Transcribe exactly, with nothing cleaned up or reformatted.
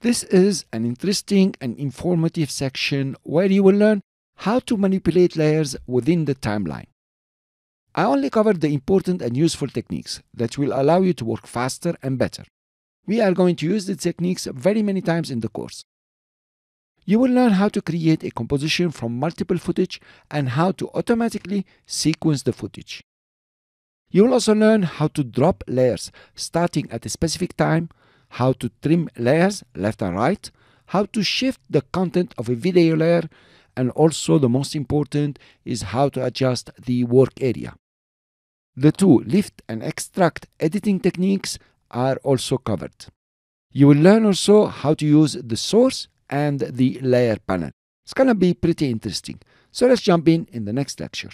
This is an interesting and informative section where you will learn how to manipulate layers within the timeline. I only covered the important and useful techniques that will allow you to work faster and better. We are going to use the techniques very many times in the course. You will learn how to create a composition from multiple footage and how to automatically sequence the footage. You will also learn how to drop layers starting at a specific time, how to trim layers left and right, how to shift the content of a video layer, and also the most important is how to adjust the work area. The two lift and extract editing techniques are also covered. You will learn also how to use the source and the layer panel. It's gonna be pretty interesting. So let's jump in in the next lecture.